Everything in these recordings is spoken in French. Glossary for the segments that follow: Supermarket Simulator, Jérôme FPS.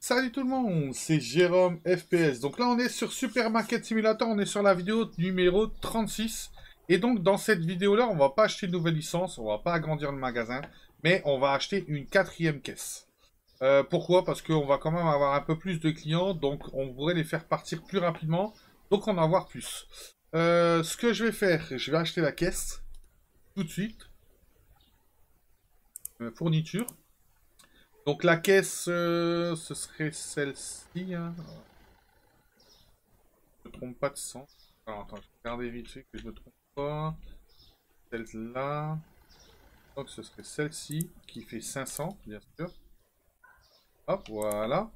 Salut tout le monde, c'est Jérôme FPS. Donc là on est sur Supermarket Simulator, on est sur la vidéo numéro 36. Et donc dans cette vidéo là on va pas acheter de nouvelle licence, on va pas agrandir le magasin, mais on va acheter une quatrième caisse. Pourquoi? Parce qu'on va quand même avoir un peu plus de clients, donc on pourrait les faire partir plus rapidement, donc on va en avoir plus. Ce que je vais faire, je vais acheter la caisse tout de suite. Fourniture. Donc la caisse, ce serait celle-ci. Hein. Je ne me trompe pas de sang. Alors attends, je vais regarder vite fait que je ne me trompe pas. Celle-là. Donc ce serait celle-ci qui fait 500, bien sûr. Hop, voilà.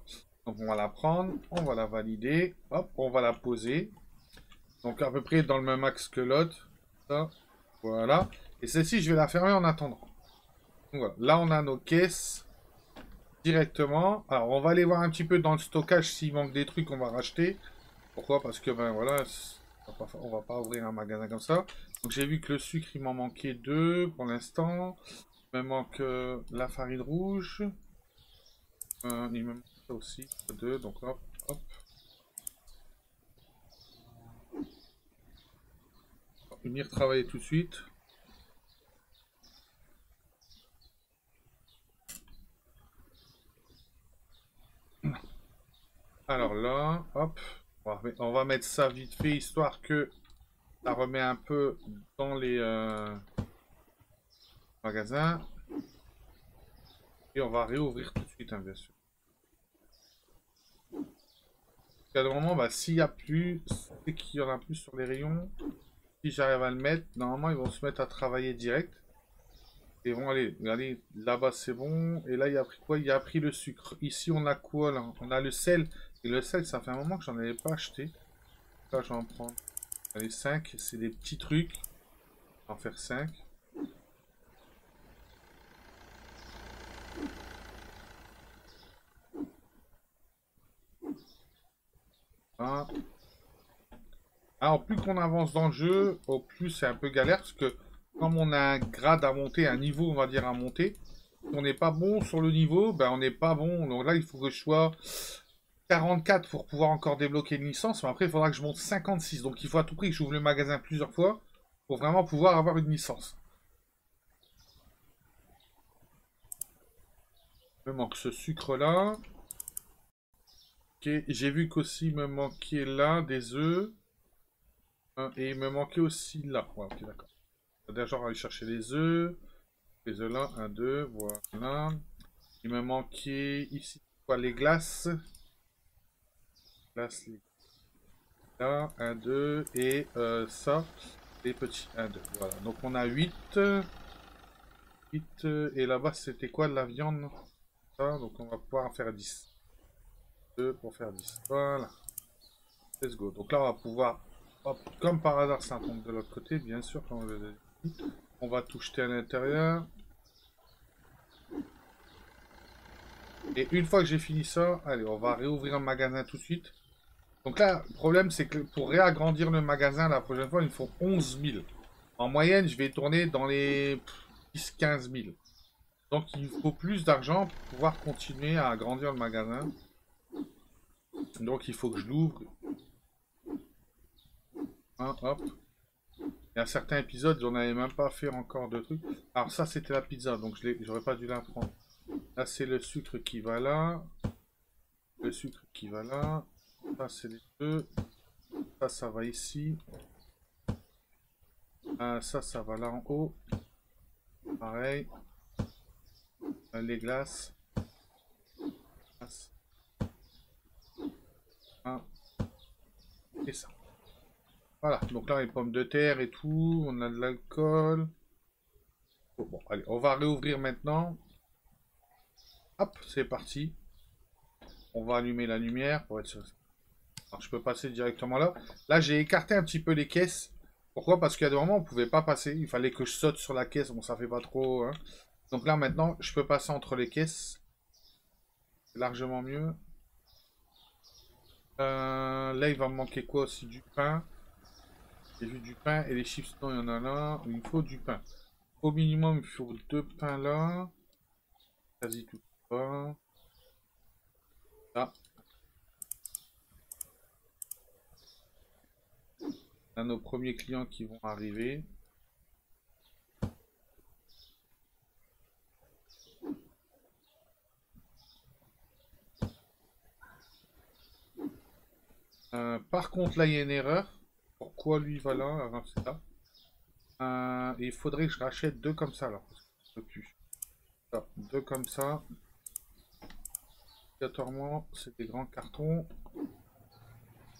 Donc on va la prendre, on va la valider. Hop, on va la poser. Donc à peu près dans le même axe que l'autre. Voilà. Et celle-ci, je vais la fermer en attendant. Donc voilà. Là, on a nos caisses. Directement. Alors on va aller voir un petit peu dans le stockage s'il manque des trucs, on va racheter. Pourquoi? Parce que ben voilà, on va pas ouvrir un magasin comme ça. Donc j'ai vu que le sucre il m'en manquait 2 pour l'instant. Il me manque la farine rouge. Il me manque ça aussi 2. Donc hop, hop. On va y retravailler tout de suite. Alors là, hop, on va mettre ça vite fait, histoire que ça remet un peu dans les magasins. Et on va réouvrir tout de suite, hein, bien sûr. À un moment, bah, s'il n'y a plus, c'est qu'il y en a plus sur les rayons. Si j'arrive à le mettre, normalement, ils vont se mettre à travailler direct. Et bon, allez, regardez, là-bas c'est bon. Et là, il a pris quoi? Il a pris le sucre. Ici, on a quoi là? On a le sel. Et le sel, ça fait un moment que j'en avais pas acheté. Là, je vais en prendre. Allez, 5. C'est des petits trucs. On va en faire 5. Voilà. Alors, plus qu'on avance dans le jeu, au plus c'est un peu galère parce que. Comme on a un grade à monter, un niveau on va dire à monter, si on n'est pas bon sur le niveau, ben on n'est pas bon. Donc là il faut que je sois 44 pour pouvoir encore débloquer une licence, mais après il faudra que je monte 56. Donc il faut à tout prix que j'ouvre le magasin plusieurs fois pour vraiment pouvoir avoir une licence. Il me manque ce sucre là. Okay. J'ai vu qu'aussi il me manquait là des œufs. Et il me manquait aussi là. Ouais, ok, d'accord. Déjà, on va aller chercher les œufs. Les œufs là, 1, 2, voilà. Il me manquait ici quoi, les glaces. Glaces, les... Là, 1, 2, et ça, les petits 1, 2. Voilà, donc on a 8. 8, et là-bas, c'était quoi de la viande? Ça, donc on va pouvoir en faire 10. 2 pour faire 10. Voilà. Let's go. Donc là, on va pouvoir, hop, comme par hasard, ça tombe de l'autre côté, bien sûr, quand on le dit. On va tout jeter à l'intérieur. Et une fois que j'ai fini ça, allez, on va réouvrir un magasin tout de suite. Donc là, le problème, c'est que pour réagrandir le magasin la prochaine fois, il faut 11 000. En moyenne, je vais tourner dans les 10-15 000. Donc il faut plus d'argent pour pouvoir continuer à agrandir le magasin. Donc il faut que je l'ouvre. Hein, hop. Il y a certains épisodes, j'en avais même pas fait encore de trucs. Alors ça, c'était la pizza, donc j'aurais pas dû la prendre. Là, c'est le sucre qui va là. Le sucre qui va là. Ça, c'est les deux. Ça, ça va ici. Ça, ça va là en haut. Pareil. Les glaces. Ah. Et ça. Voilà, donc là, les pommes de terre et tout, on a de l'alcool. Bon, allez, on va réouvrir maintenant. Hop, c'est parti. On va allumer la lumière pour être sûr. Alors, je peux passer directement là. Là, j'ai écarté un petit peu les caisses. Pourquoi? Parce qu'il y a des moments où on ne pouvait pas passer. Il fallait que je saute sur la caisse. Bon, ça fait pas trop. Hein. Donc là, maintenant, je peux passer entre les caisses. c'est largement mieux. Là, il va me manquer quoi aussi? Du pain. J'ai vu du pain et les chips, non, il y en a là. Il me faut du pain. Au minimum, il me faut 2 pains là. Quasi tout ça. Là. Là, nos premiers clients qui vont arriver. Par contre, là, il y a une erreur. Pourquoi lui va là? C'est ça. Il faudrait que je rachète 2 comme ça là. Ça, 2 comme ça. Obligatoirement, c'est des grands cartons.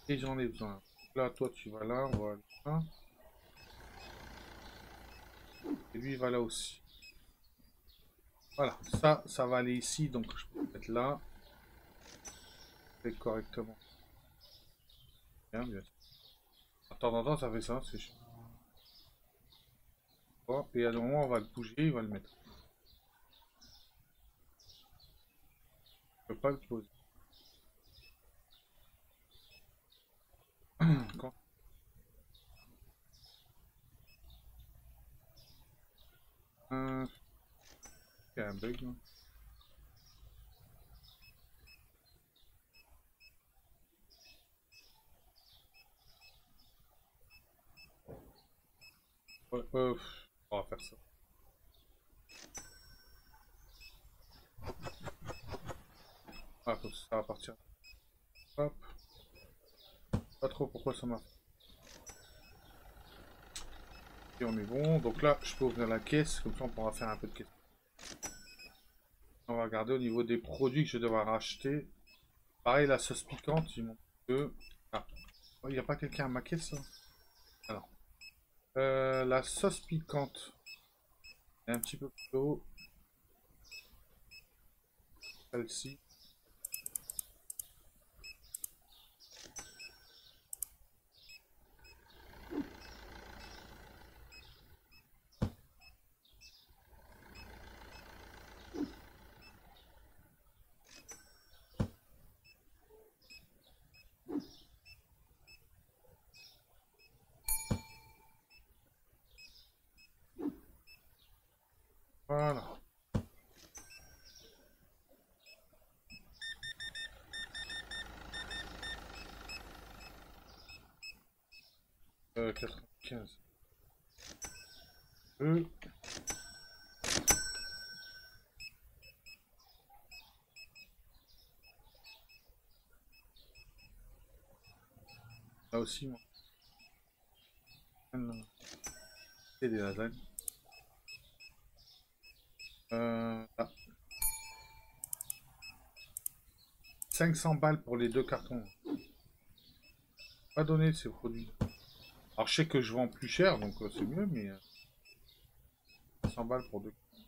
Et j'en ai besoin. Là, toi, tu vas là. On va aller là. Et lui, il va là aussi. Voilà. Ça, ça va aller ici. Donc, je peux le mettre là. Je fais correctement. Bien, bien. De temps en temps, ça fait ça, c'est chiant. Et à un moment, on va le bouger, il va le mettre. Je peux pas le poser. Quand... Il y a un bug, non ? Ouais, on va faire ça. Ah, comme ça va partir. Hop. Pas trop pourquoi ça m'a fait. Et on est bon. Donc là, je peux ouvrir la caisse. Comme ça, on pourra faire un peu de caisse. On va regarder au niveau des produits que je vais devoir racheter. Pareil, la sauce piquante. Il manque 2. Ah. Il n'y a pas quelqu'un à ma caisse hein. Alors. La sauce piquante et un petit peu plus haut, celle-ci. Voilà. Euh, 95. Là aussi, moi. C'est des lasagnes. Là. 500 balles pour les 2 cartons. Pas donné ces produits. Alors je sais que je vends plus cher, donc c'est mieux, mais 500 balles pour 2 cartons.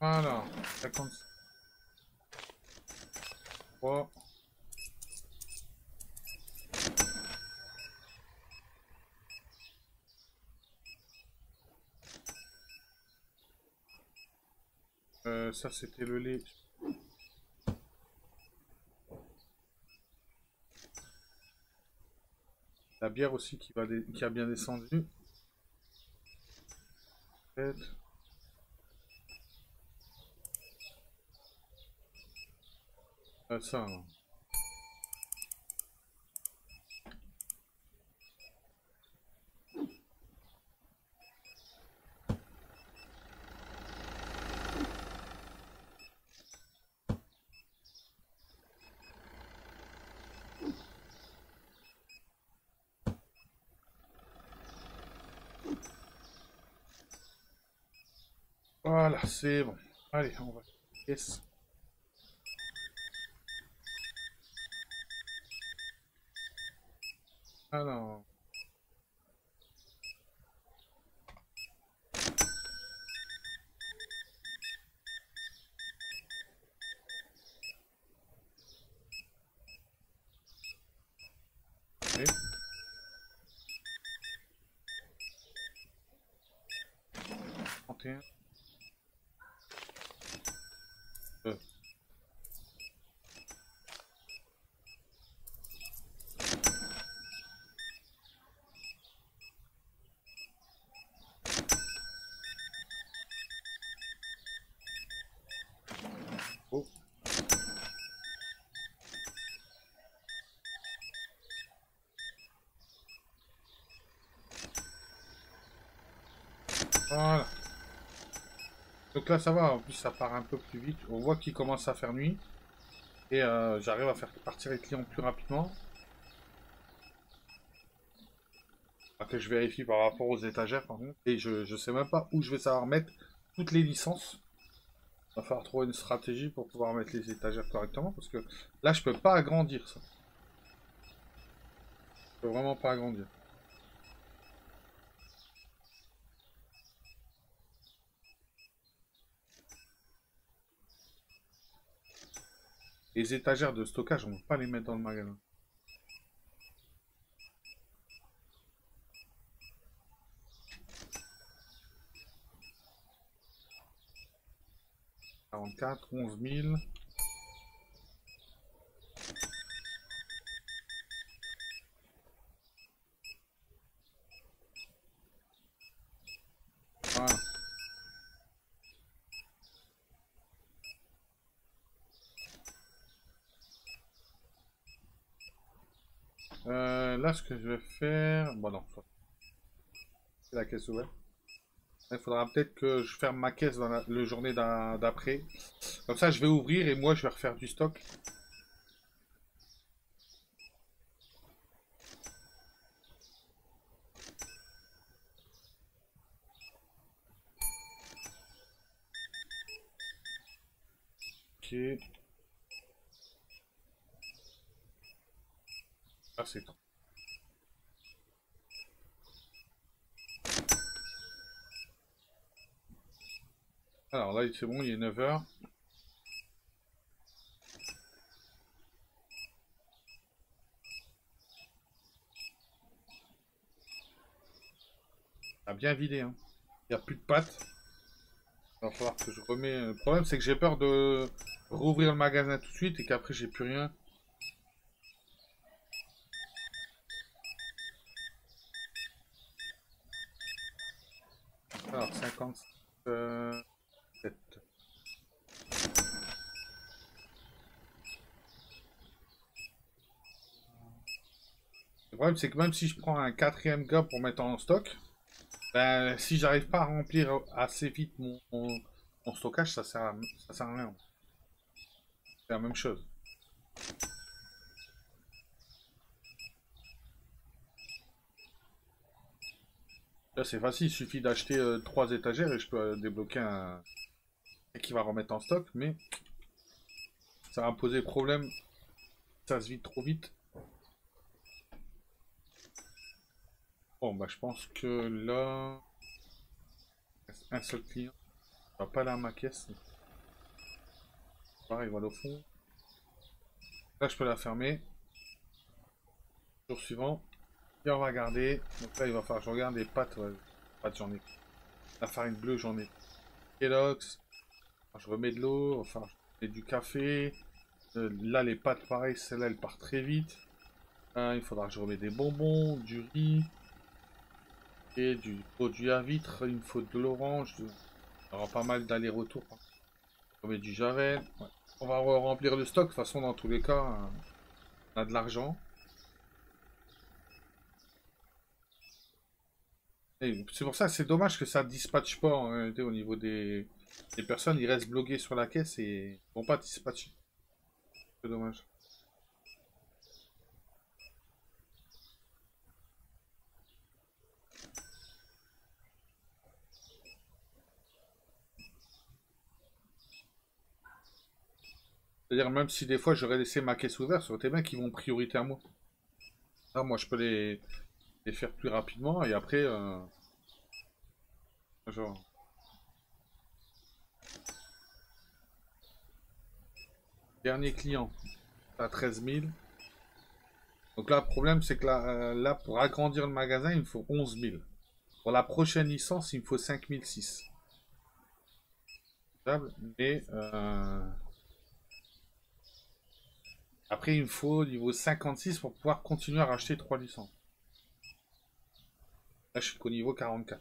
Voilà, 50. 3. Ça c'était le lait. La bière aussi qui, va qui a bien descendu. Ça. Hein. Voilà, c'est bon. Allez, on va. Yes. Alors. monter. Voilà. Donc là ça va, en plus ça part un peu plus vite. On voit qu'il commence à faire nuit. Et j'arrive à faire partir les clients plus rapidement. Après je vérifie par rapport aux étagères par contre. Et je sais même pas où je vais savoir mettre toutes les licences. Il va falloir trouver une stratégie pour pouvoir mettre les étagères correctement. Parce que là je peux pas agrandir ça. Je peux vraiment pas agrandir. Les étagères de stockage, on ne peut pas les mettre dans le magasin. « 44, 11 000. » Là, ce que je vais faire... Bon, non. C'est la caisse ouverte. Il faudra peut-être que je ferme ma caisse dans la journée d'après. Comme ça, je vais ouvrir et moi, je vais refaire du stock. Ok. Ah, c'est trop. Alors là, c'est bon, il est 9 h. Ah, bien vidé, hein. Il n'y a plus de pâtes. Il va falloir que je remets... Le problème, c'est que j'ai peur de rouvrir le magasin tout de suite et qu'après, j'ai plus rien. Alors, 50... Le problème c'est que même si je prends un 4e gars pour mettre en stock, ben, si j'arrive pas à remplir assez vite mon stockage, ça sert à rien. C'est la même chose. Là c'est facile, il suffit d'acheter 3 étagères et je peux débloquer un qui va remettre en stock, mais ça va me poser problème, ça se vide trop vite. Bon bah je pense que là, un seul client, on va pas aller à ma caisse. Pareil, voilà au fond. Là je peux la fermer. Jour suivant. Et on va garder. Donc là il va falloir que je regarde les pâtes. Ouais. Pâtes j'en ai. La farine bleue j'en ai. Kellogg's. Je remets de l'eau. Enfin je remets du café. Là les pâtes pareil, celle-là elle part très vite. Il faudra que je remets des bonbons, du riz. Et du produit à vitre, il me faut de l'orange, il y aura pas mal d'aller-retour. On met du javel, ouais. On va remplir le stock, de toute façon dans tous les cas, on a de l'argent. C'est pour ça, c'est dommage que ça ne dispatche pas en réalité, au niveau des personnes, ils restent bloqués sur la caisse et ne vont pas dispatcher. C'est dommage. C'est-à-dire même si des fois j'aurais laissé ma caisse ouverte, sur tes mecs qui vont priorité à moi. Là, moi je peux les faire plus rapidement et après... Genre... Dernier client, à 13 000. Donc là le problème c'est que là pour agrandir le magasin il me faut 11 000. Pour la prochaine licence il me faut 5 006. table, mais après il me faut niveau 56 pour pouvoir continuer à racheter 3 licences. Là je suis qu'au niveau 44.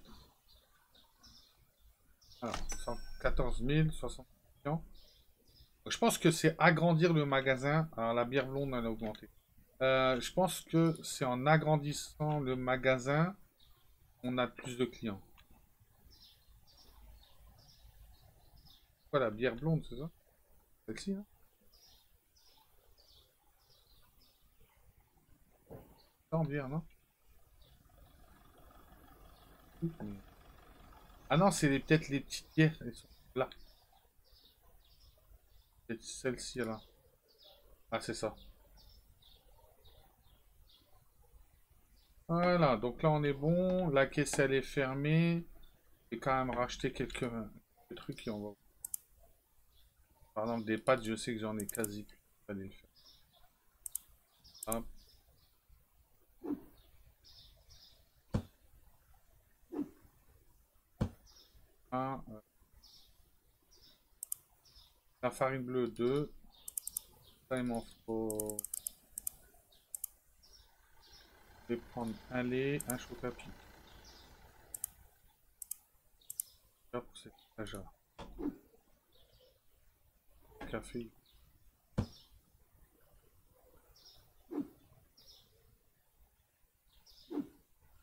Alors 114 000, 60 millions. Je pense que c'est agrandir le magasin. Alors la bière blonde elle a augmenté. Je pense que c'est en agrandissant le magasin qu'on a plus de clients. La bière blonde, c'est ça? Celle-ci, hein? En bière, non? Ah non, c'est peut-être les petites bières, elles sont là. C'est celle-ci là. Ah, c'est ça. Voilà, donc là on est bon. La caisse elle est fermée. J'ai quand même racheté quelques trucs et on va. Par exemple, des pâtes, je sais que j'en ai quasi plus. Allez, hop. Un. La farine bleue, 2. Ça, il m'en faut. Je vais prendre un lait, un chocolat-pique. Là, pour cette étagère. Café.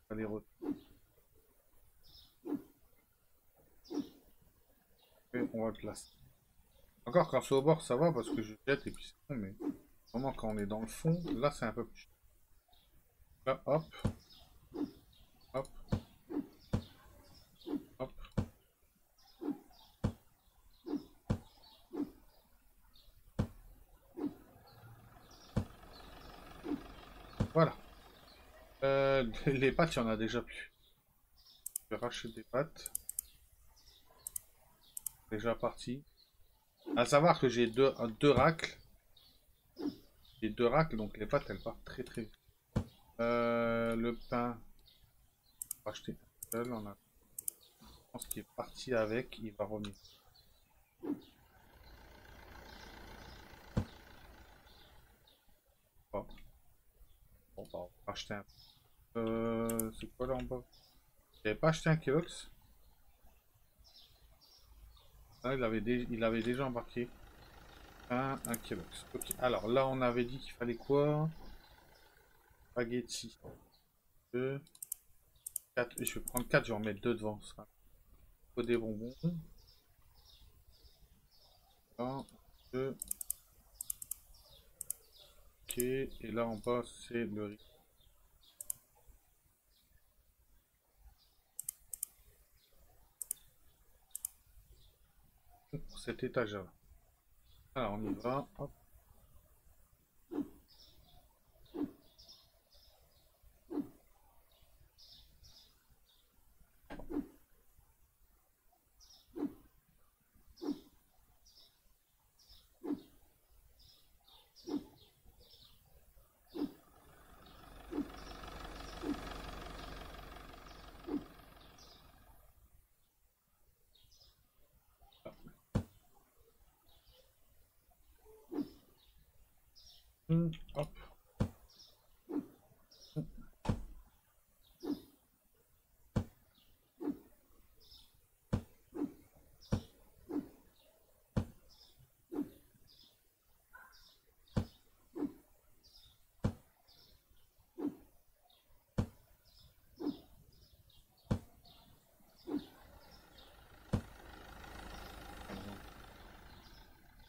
Allez, et on va le placer. Encore quand c'est au bord, ça va parce que je jette et puis c'est bon, mais vraiment quand on est dans le fond, là c'est un peu plus. Là, hop. Hop. Voilà. Les pâtes, il y en a déjà plus. Je vais racheter des pâtes. Déjà parti. À savoir que j'ai deux racles. J'ai deux racles, donc les pâtes, elles partent très très vite. Le pain. On va racheter un seul. On a... Je pense qu'il est parti avec. Il va revenir. Oh. Bon, bah, on va acheter un. C'est quoi là en bas? J'avais pas acheté un Kellogg's. Là, il avait déjà embarqué un Kellogg's. Okay. Alors là, on avait dit qu'il fallait quoi? Spaghetti. 2, 4. Je vais prendre 4, je vais en mettre 2 devant. Ça. Il faut des bonbons. 1, 2. Ok, et là en bas c'est le riz. Pour cet étagère. Alors on y va. Hop. Hop.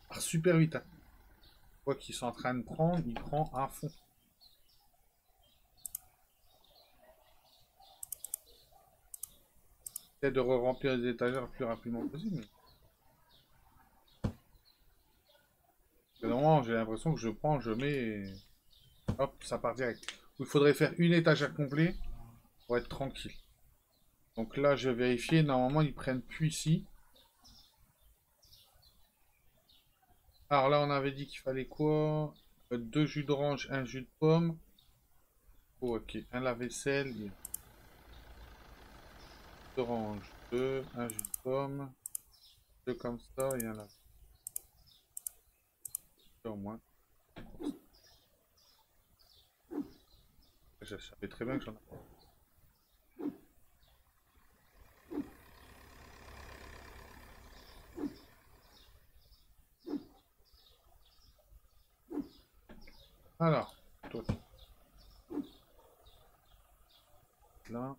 Ah, super vite. Hein. Qu'ils sont en train de prendre, il prend à fond. J'essaie de remplir les étagères le plus rapidement possible. Normalement, j'ai l'impression que je prends, je mets, et... hop, ça part direct. Il faudrait faire une étagère complète pour être tranquille. Donc là, je vais vérifier. Normalement, ils prennent plus ici. Alors là, on avait dit qu'il fallait quoi? 2 jus d'orange, 1 jus de pomme. Oh, ok, un lave-vaisselle. D'orange, 2, 1 jus de pomme. Deux comme ça et un là. Au moins. Je savais très bien que j'en ai. Alors, toi. Là.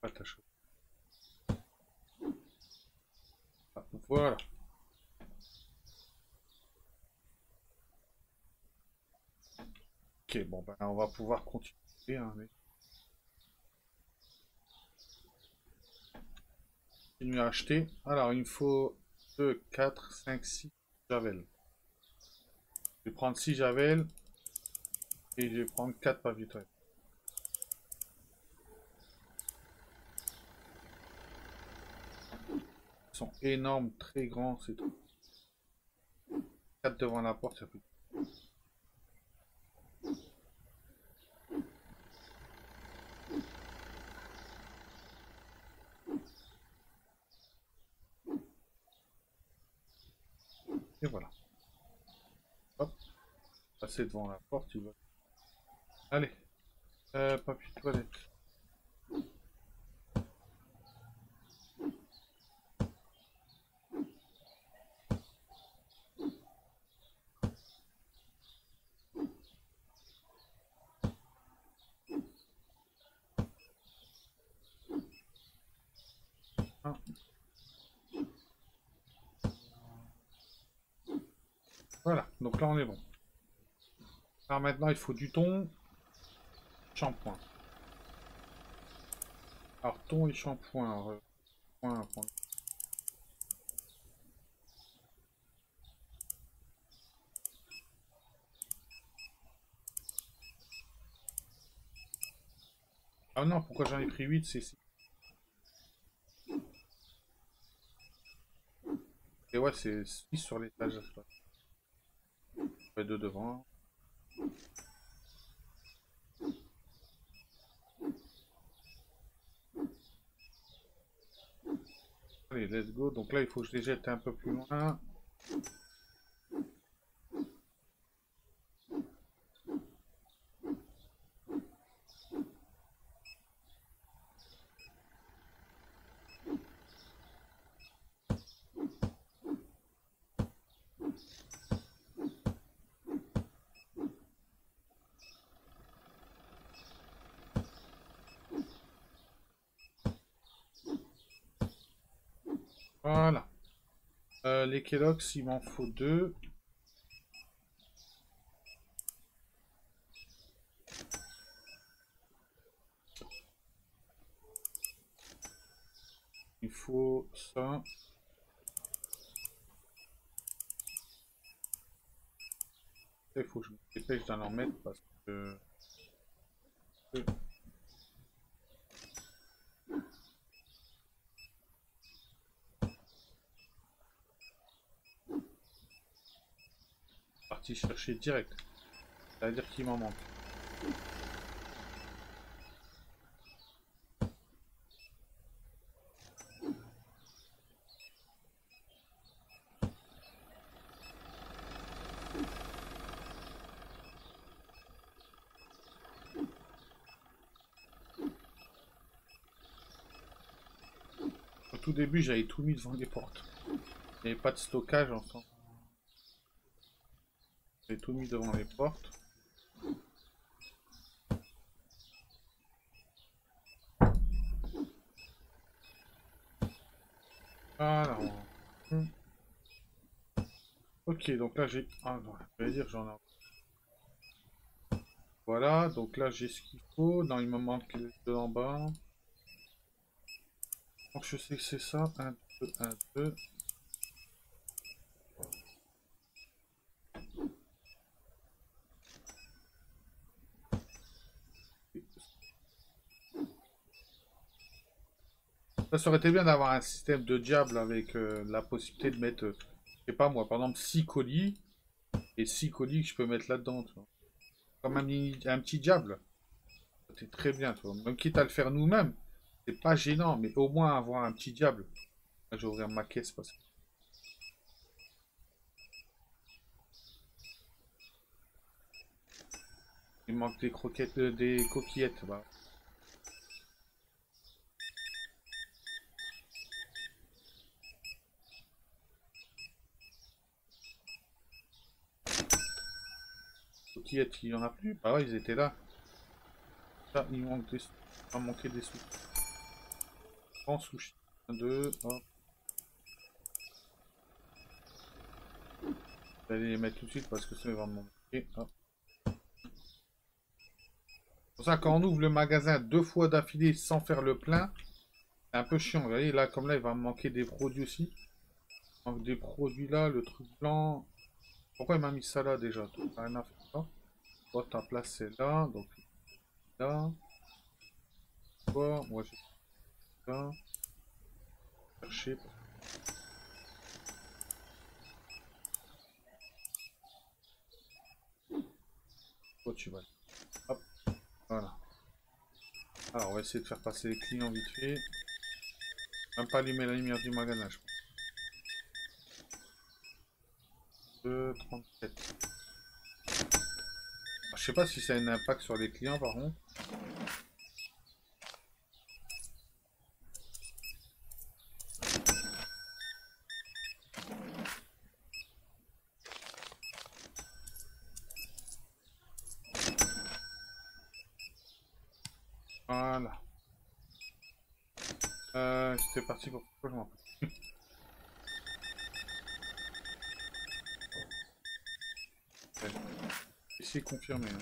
Attaché. Ah, voilà. Ok, bon, ben on va pouvoir continuer, hein, mais... continuer à acheter. Alors, il me faut 2, 4, 5, 6 javels. Je vais prendre 6 javels et je vais prendre 4 pavillons. Ils sont énormes, très grands, c'est tout. 4 devant la porte, ça fait. Et voilà. Hop. Passer devant la porte, il va. Allez. Papier toilette. Voilà, donc là on est bon. Alors maintenant il faut du thon, shampoing. Alors thon et shampoing. Ah non, pourquoi j'en ai pris 8, c'est ici. Et ouais, c'est 6 sur l'étage. Deux devant. Allez, let's go. Donc là, il faut que je les jette un peu plus loin. Voilà. Les Kellogg's, il m'en faut 2. Il faut ça. Il faut que je me dépêche d'en en mettre parce que... chercher direct, c'est à dire qu'il m'en manque. Au tout début j'avais tout mis devant les portes, il n'y avait pas de stockage en fait. J'ai tout mis devant les portes. Voilà. Ok, donc là j'ai... Ah non, je vais dire j'en ai... Voilà, donc là j'ai ce qu'il faut. Non, il me manque les deux en bas. Donc je sais que c'est ça. 1, 2, 1, 2. Ça aurait été bien d'avoir un système de diable avec la possibilité de mettre, je sais pas moi, par exemple 6 colis et 6 colis que je peux mettre là-dedans. Comme un petit diable. C'est très bien, toi. Même quitte à le faire nous-mêmes, c'est pas gênant, mais au moins avoir un petit diable. Là, je vais ouvrir ma caisse parce que... il manque des croquettes, des coquillettes. Bah. Coquillettes, il n'y en a plus. Bah ouais, ils étaient là. Là, il manque des... il va manquer des sous. En sushi. 1, 2, hop. Je vais aller les mettre tout de suite parce que ça va me manquer. Hop. C'est pour ça quand on ouvre le magasin 2 fois d'affilée sans faire le plein, c'est un peu chiant. Vous voyez, là, comme là, il va me manquer des produits aussi. Il manque des produits là, le truc blanc. Pourquoi il m'a mis ça là déjà? T'as rien à faire ça. Toi, t'as placé là, donc là. Toi, moi j'ai là. Chercher. Toi, tu vas. Hop. Voilà. Alors on va essayer de faire passer les clients vite fait. Même pas allumer la lumière du magasin je pense. 2,37. Je sais pas si ça a un impact sur les clients par contre. Voilà. C'était parti pour... je m'en fous. Ouais. Ici confirmé. Hein.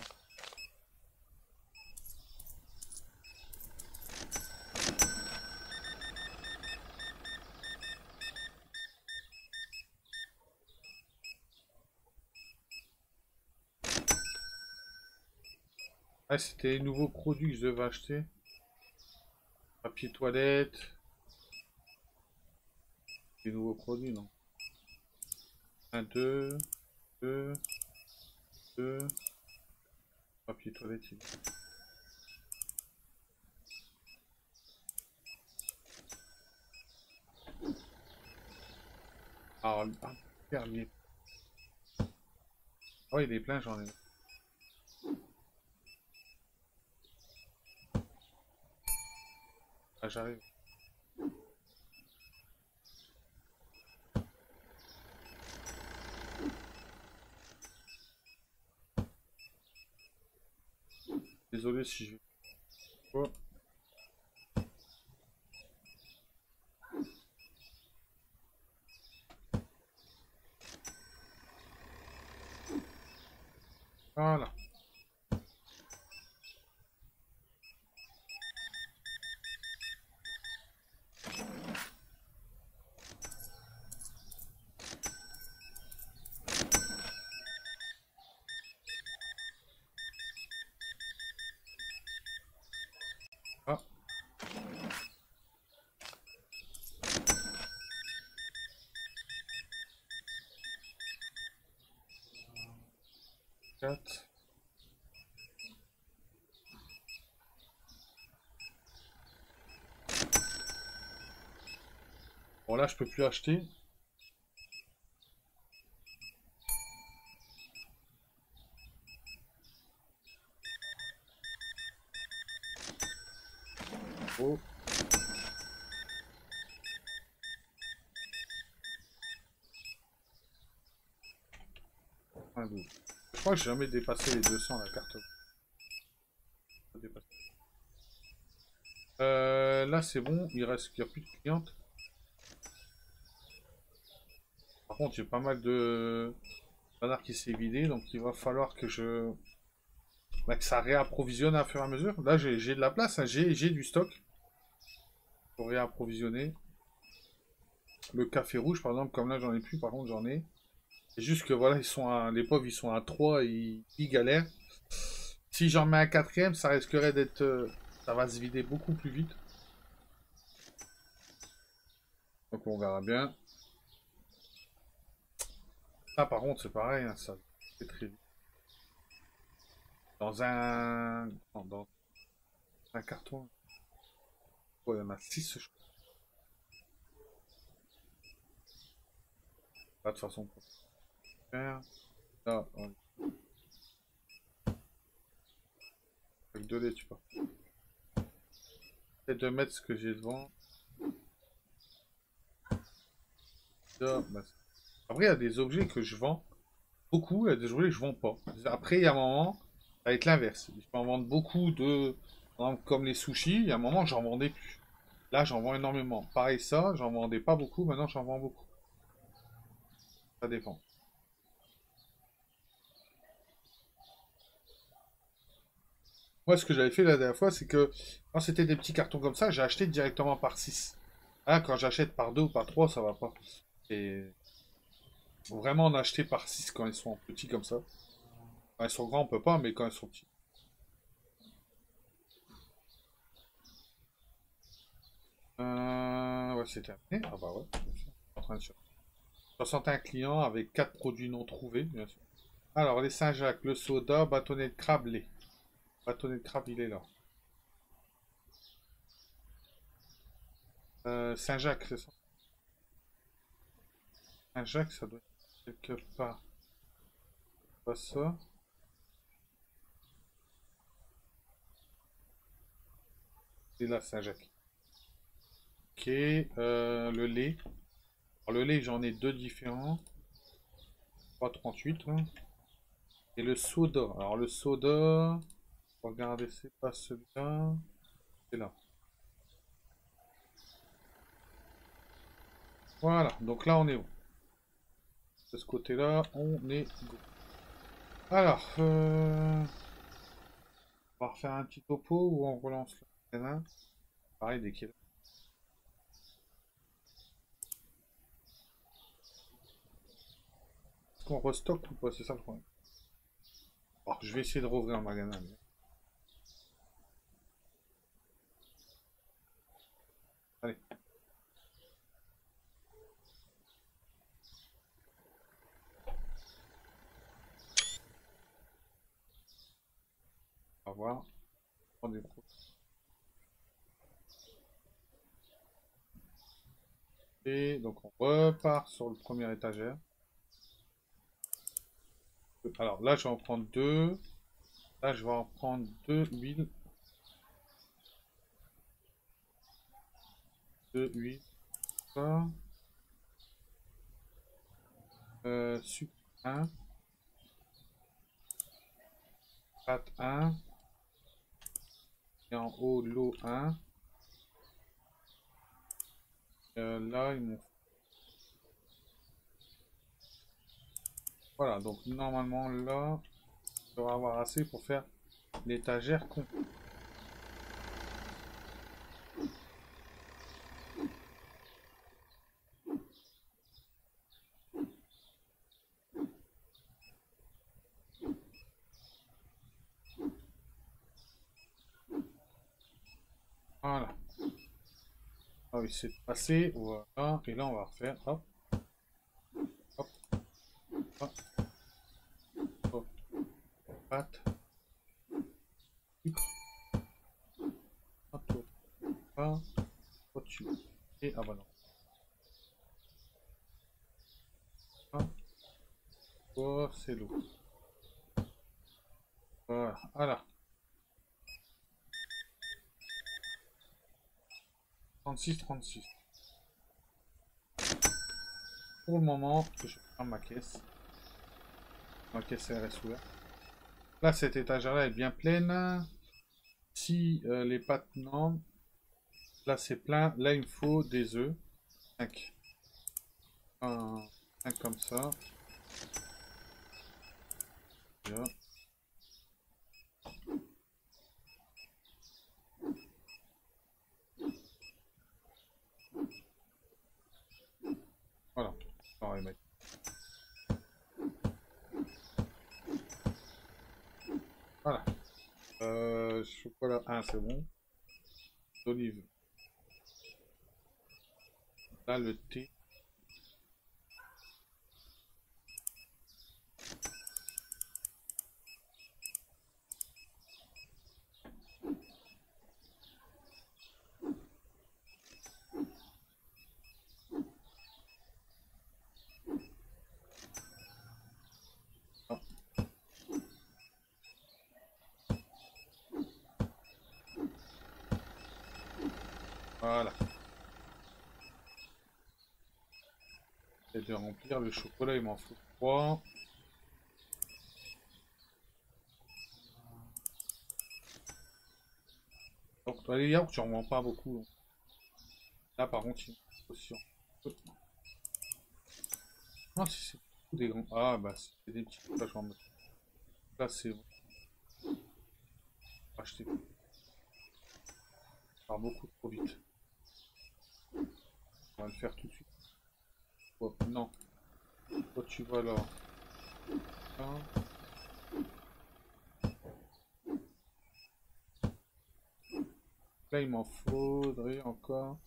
Ah, c'était les nouveaux produits que je devais acheter. Papier toilette. Les nouveaux produits, non. 1, 2, 2, 2. Papier toilette. Il... alors, le... oh, il est plein, j'en ai. Ah, j'arrive. Désolé si je... oh. Voilà. Bon là je peux plus acheter. Oh. Ah, oui. Je crois que j'ai jamais dépassé les 200 la carte. Là c'est bon, il reste qu'il n'y a plus de clientes. Par contre, j'ai pas mal de bazar qui s'est vidé, donc il va falloir que je... bah, que ça réapprovisionne à fur et à mesure. Là, j'ai de la place, hein. J'ai du stock pour réapprovisionner. Le café rouge, par exemple, comme là, j'en ai plus, par contre, j'en ai. C'est juste que, voilà, ils sont à... les pauvres, ils sont à 3, ils galèrent. Si j'en mets un 4e, ça risquerait d'être... ça va se vider beaucoup plus vite. Donc, on verra bien. Ah, par contre, c'est pareil, hein, ça fait très vite. Dans un carton. Ouais, il y en a 6, je crois. Là, de toute façon, quoi. Ah, ouais. Avec 2 dés, tu vois. J'essaie de mettre ce que j'ai devant. Là, bah, après, il y a des objets que je vends beaucoup, il y a des objets que je vends pas. Après, il y a un moment, ça va être l'inverse. Je peux en vendre beaucoup de... Comme les sushis, il y a un moment, j'en vendais plus. Là, j'en vends énormément. Pareil, ça, j'en vendais pas beaucoup, maintenant j'en vends beaucoup. Ça dépend. Moi, ce que j'avais fait la dernière fois, c'est que quand c'était des petits cartons comme ça, j'ai acheté directement par 6. Ah, quand j'achète par 2 ou par 3, ça va pas. Et faut vraiment en acheter par 6 quand ils sont petits comme ça. Quand ils sont grands, on peut pas, mais quand ils sont petits. Ouais, c'est terminé. Ah bah ouais, bien sûr. En train de chercher. 61 clients avec 4 produits non trouvés, bien sûr. Alors, les Saint-Jacques, le soda, bâtonnet de crabe, lait. Bâtonnet de crabe, il est là. Saint-Jacques, c'est ça. Saint-Jacques, ça doit être quelque part. Pas ça. C'est là, Saint-Jacques. Ok, le lait. Alors, le lait, j'en ai 2 différents. 3,38. Hein. Et le soda. Alors, le soda, regardez, c'est pas celui-là. C'est là. Voilà, donc là, on est bon. De ce côté-là, on est bon. Alors, on va refaire un petit topo ou on relance là. Pareil, dès qu'il est là. Qu'on restocke ou pas, c'est ça le problème. Alors, je vais essayer de rouvrir un magasin. Allez. On va voir. On prend des trous. Et donc on repart sur le premier étagère. Alors là, je vais en prendre 2. Là, je vais en prendre 2 huiles. 2 huiles. Ça. Sucre 1. Pâte 1. Et en haut, l'eau 1. Là, ils m'ont... Voilà, donc normalement là, je devrais avoir assez pour faire l'étagère complète. Voilà. Ah oui, c'est passé. Voilà. Et là, on va refaire. Hop. Hop. Hop. Pâte. Sucre. Pâte. Pain. Et ah bah non. Pain. Oh, c'est l'eau. Voilà. Voilà. 36. Pour le moment, je prends ma caisse. Ma caisse reste ouverte. Là, cette étagère-là est bien pleine. Si les pâtes, non. Là, c'est plein. Là, il me faut des œufs. 5. 5 comme ça. Bien. Voilà. On va y mettre. Voilà. Chocolat 1, c'est bon. D'olive. Là, le thé. Voilà. J'ai de remplir le chocolat, il m'en faut 3. Donc toi les yaourts, tu en vends pas beaucoup. Là par contre, il faut sûr. Non, si c'est beaucoup des grands. Ah bah c'est des petits trucs, là je vais en mettre. Là c'est bon. Acheter. Par beaucoup trop vite. On va le faire tout de suite. Oh, non. Toi tu vas là. Là il m'en faudrait encore.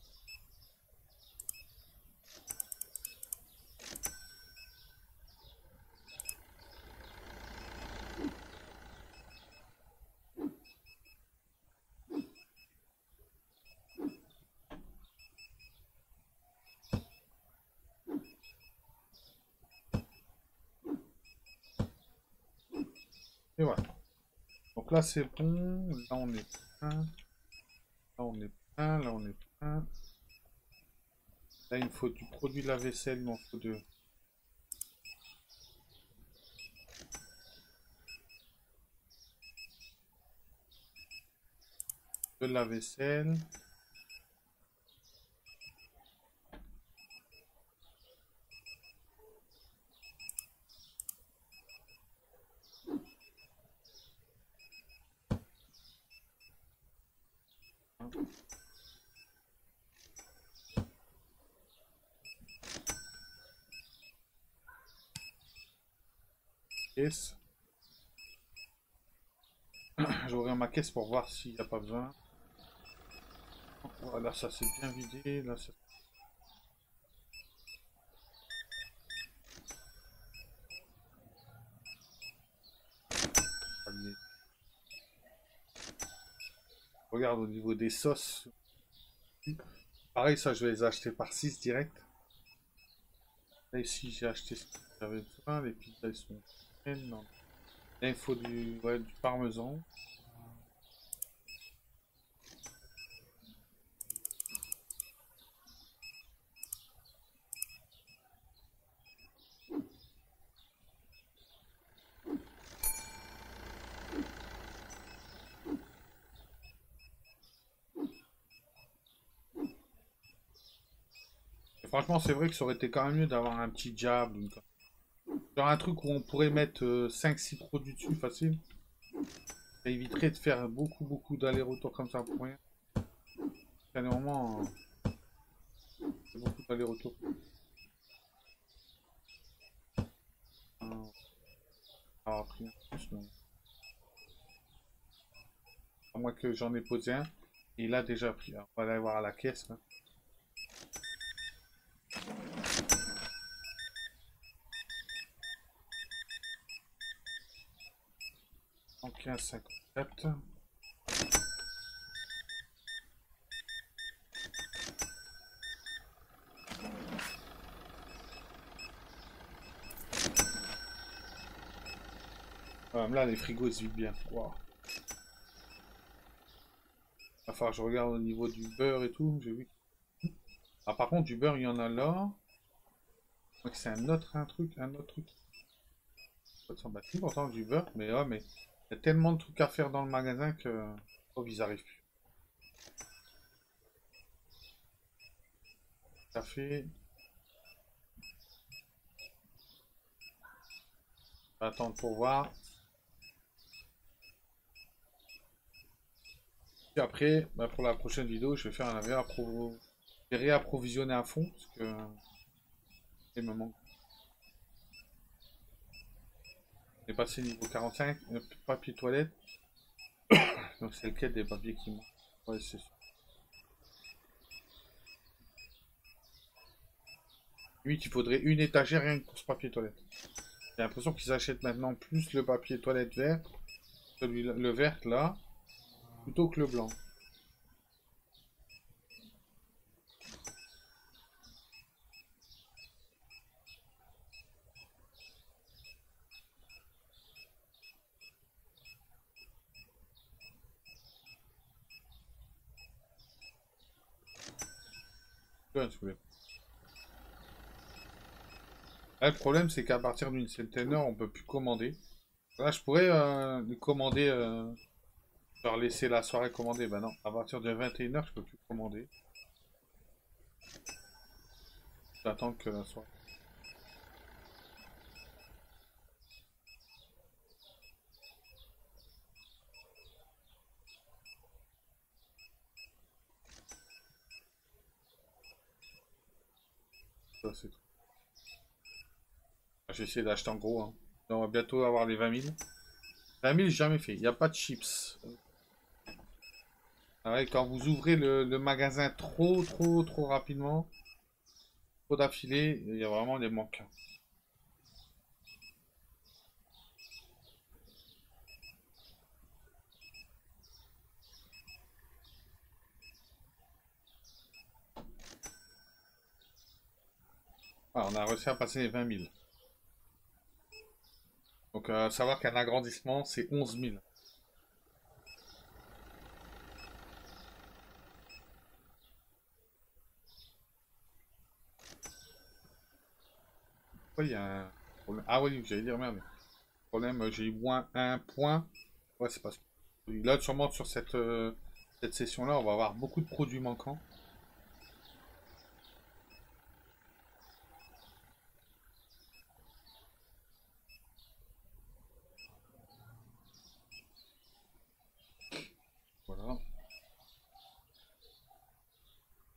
Et voilà. Donc là c'est bon, là on est plein, là on est plein, là on est plein. Là il me faut du produit de la vaisselle, il m'en faut 2. De la vaisselle. Caisse. J'aurai ma caisse pour voir s'il n'y a pas besoin. Voilà, ça c'est bien vidé. Là, ça... Regarde au niveau des sauces. Pareil, ça je vais les acheter par 6 direct. Là, ici j'ai acheté ce que j'avais besoin. Les pizzas sont. Non. Là, il faut du parmesan. Et franchement, c'est vrai que ça aurait été quand même mieux d'avoir un petit jab. Genre un truc où on pourrait mettre 5-6 produits dessus facile. Ça éviterait de faire beaucoup d'allers-retours comme ça pour rien. Normalement, c'est beaucoup d'allers-retours. Ah, pris un plus, non. À moins que j'en ai posé un. Et il a déjà pris. Alors, on va aller voir à la caisse. Hein. Ok, 54. Ah, là, les frigos se vident bien. Wow. Enfin, je regarde au niveau du beurre et tout. J'ai vu. Ah, par contre, du beurre, il y en a là. C'est un autre truc. Pas de s'en battre. Pourtant, du beurre, mais ouais, mais. Il y a tellement de trucs à faire dans le magasin que... Oh, ils arrivent plus. Café. On va attendre pour voir. Puis après, bah pour la prochaine vidéo, je vais faire un réapprovisionner à fond. Parce que... Il me manque. J'ai passé niveau 45, papier toilette. Donc c'est le cas des papiers qui manquent. Ouais, c'est sûr. 8, il faudrait une étagère rien que pour ce papier toilette. J'ai l'impression qu'ils achètent maintenant plus le papier toilette vert, celui-là, le vert là, plutôt que le blanc. Pas de problème. Là, le problème, c'est qu'à partir d'une certaine heure, on peut plus commander. Là, je pourrais commander, genre laisser la soirée commander. Ben non, à partir de 21h, je peux plus commander. J'attends que la soirée. C'est tout. J'ai essayé d'acheter en gros. Hein. On va bientôt avoir les 20 000. 20 000, jamais fait. Il n'y a pas de chips. Ah ouais, quand vous ouvrez le magasin trop rapidement, trop d'affilée, il y a vraiment des manques. Ah, on a réussi à passer les 20 000. Donc, savoir qu'un agrandissement, c'est 11 000. Pourquoi il y a un problème? Ah oui, j'allais dire merde. Le problème, j'ai eu moins un point. Ouais, c'est parce que là, sûrement sur cette session-là, on va avoir beaucoup de produits manquants.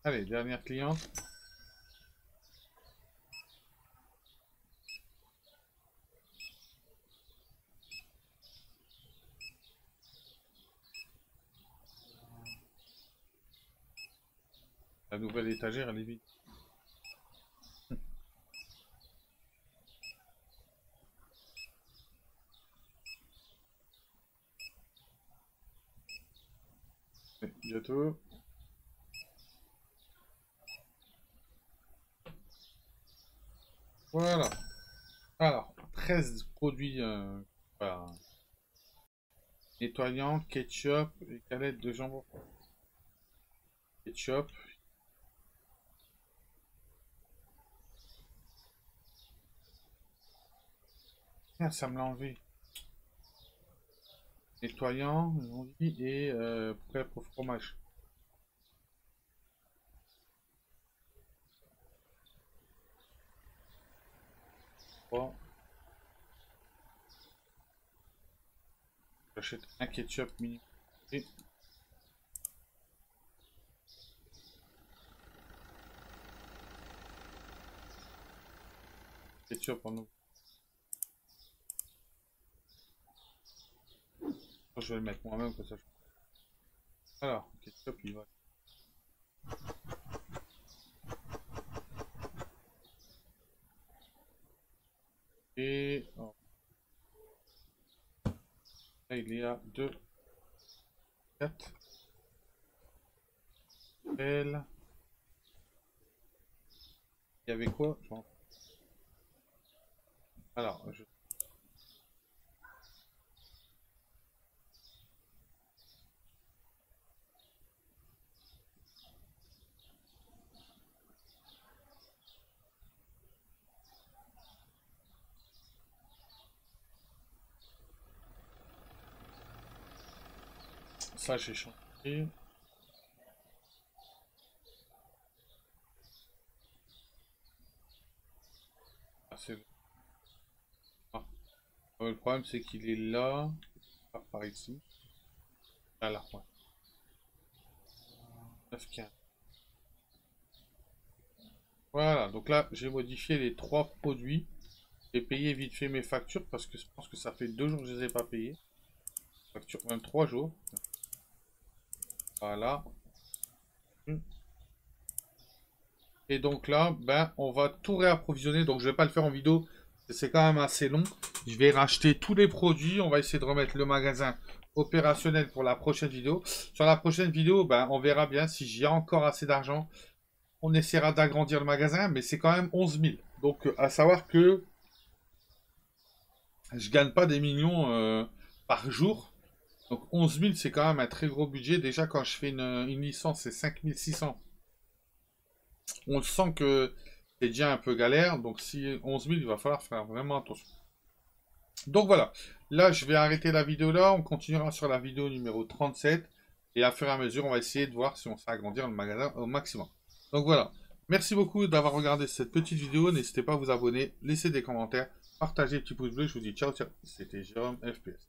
Allez, dernière cliente. La nouvelle étagère, elle est vide. Bientôt. Voilà. Alors, 13 produits voilà. Nettoyant, ketchup et galettes de jambon. Ketchup. Ah, ça me l'a enlevé. Nettoyant, on dit, et prêt pour fromage. Bon. J'achète un ketchup mini. Et... ketchup en eau. Je vais le mettre moi-même comme ça. Alors, ketchup il va. Et oh. Là, il y a 2, 4, L. Il y avait quoi bon. Alors, je... ça j'ai changé. Ah, c'est... ah. Le problème c'est qu'il est là, par ici. Ah là, ouais. 9-15. Voilà, donc là j'ai modifié les 3 produits. J'ai payé vite fait mes factures parce que je pense que ça fait 2 jours que je les ai pas payées. Facture même 3 jours. Voilà. Et donc là, ben, on va tout réapprovisionner. Donc, je vais pas le faire en vidéo. C'est quand même assez long. Je vais racheter tous les produits. On va essayer de remettre le magasin opérationnel pour la prochaine vidéo. Sur la prochaine vidéo, ben, on verra bien si j'ai encore assez d'argent. On essaiera d'agrandir le magasin. Mais c'est quand même 11 000. Donc, à savoir que je gagne pas des millions par jour. Donc 11 000, c'est quand même un très gros budget. Déjà, quand je fais une licence, c'est 5 600. on sent que c'est déjà un peu galère. Donc si 11 000, il va falloir faire vraiment attention. Donc voilà, là je vais arrêter la vidéo là, on continuera sur la vidéo numéro 37. Et à fur et à mesure, on va essayer de voir si on sait agrandir le magasin au maximum. Donc voilà, merci beaucoup d'avoir regardé cette petite vidéo. N'hésitez pas à vous abonner, laissez des commentaires, partagez, petit pouce bleu. Je vous dis ciao, ciao. C'était Jérôme FPS.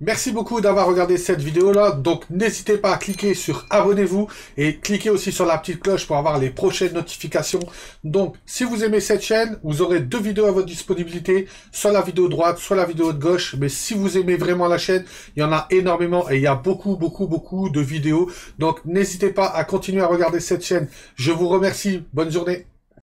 Merci beaucoup d'avoir regardé cette vidéo là, donc n'hésitez pas à cliquer sur abonnez-vous et cliquez aussi sur la petite cloche pour avoir les prochaines notifications. Donc si vous aimez cette chaîne, vous aurez 2 vidéos à votre disponibilité, soit la vidéo droite, soit la vidéo de gauche, mais si vous aimez vraiment la chaîne, il y en a énormément et il y a beaucoup de vidéos, donc n'hésitez pas à continuer à regarder cette chaîne. Je vous remercie, bonne journée.